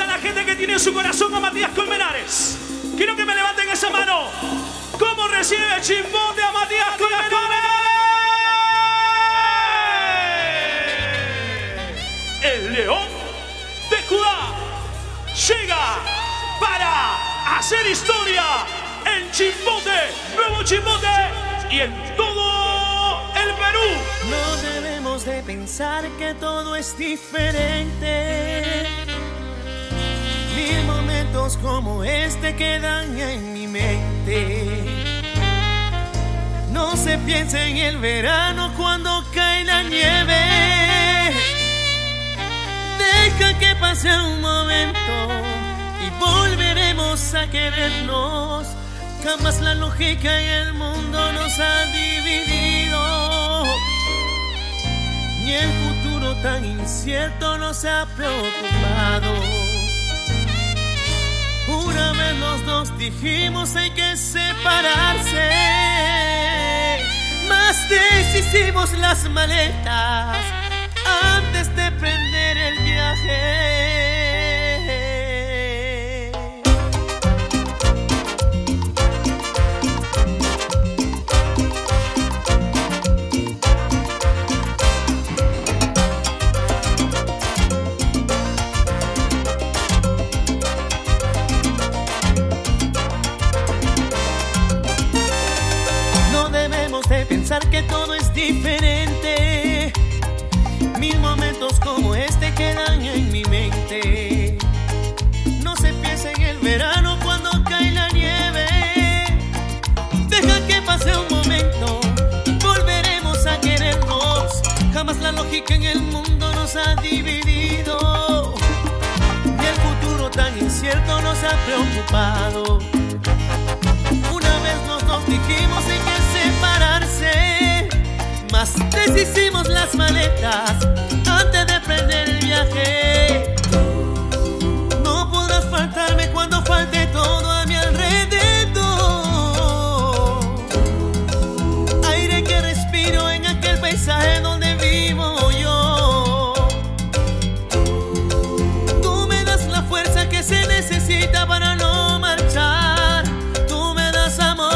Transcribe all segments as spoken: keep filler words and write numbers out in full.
a la gente que tiene en su corazón a Matías Colmenares. Quiero que me levanten esa mano. ¿Cómo recibe Chimbote a Matías Colmenares? El León de Judá llega para hacer historia en Chimbote, Nuevo Chimbote y en todo el Perú. No debemos de pensar que todo es diferente. Mil momentos como este quedan en mi mente. No se piensa en el verano cuando cae la nieve. Deja que pase un momento y volveremos a querernos. Jamás la lógica y el mundo nos han dividido, ni el futuro tan incierto nos ha preocupado. Una vez los dos dijimos hay que separarse, mas deshicimos las maletas antes de prender el viaje. Pensar que todo es diferente. Mil momentos como este quedan en mi mente. No se piensa en el verano cuando cae la nieve. Deja que pase un momento y volveremos a querernos. Jamás la lógica en el mundo nos ha dividido, ni el futuro tan incierto nos ha preocupado. Una vez nos, nos dijimos en que mas deshicimos las maletas antes de prender el viaje. No podrás faltarme cuando falte todo a mi alrededor. Aire que respiro en aquel paisaje donde vivo yo. Tú me das la fuerza que se necesita para no marchar. Tú me das amor.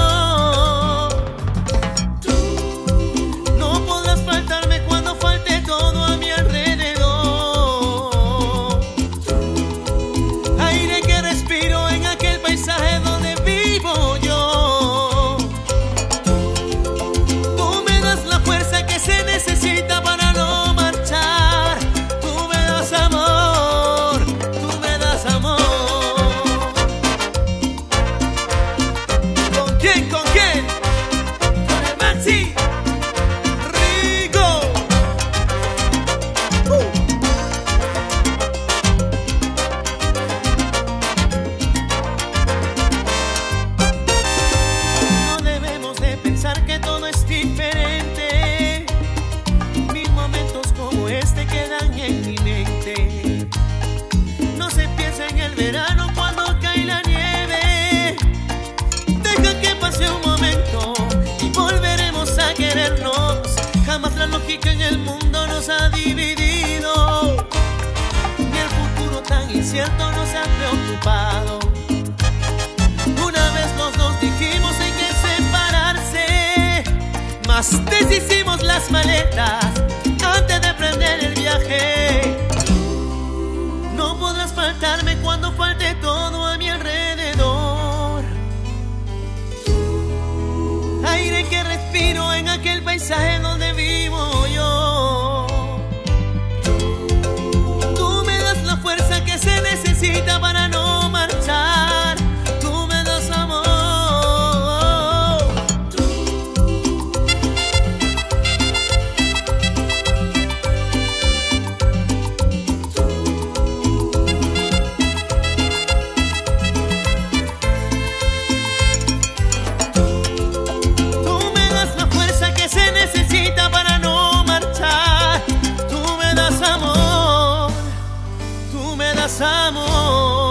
En el mundo nos ha dividido, ni el futuro tan incierto nos ha preocupado. Una vez los dos dijimos hay que separarse, mas deshicimos las maletas antes de prender el viaje. No podrás faltarme cuando falte todo a mi alrededor. Aire que respiro en aquel paisaje donde vivo. Para no marchar, tú me das amor. Tú me das la fuerza que se necesita para no marchar. Tú me das amor. Tú me das amor.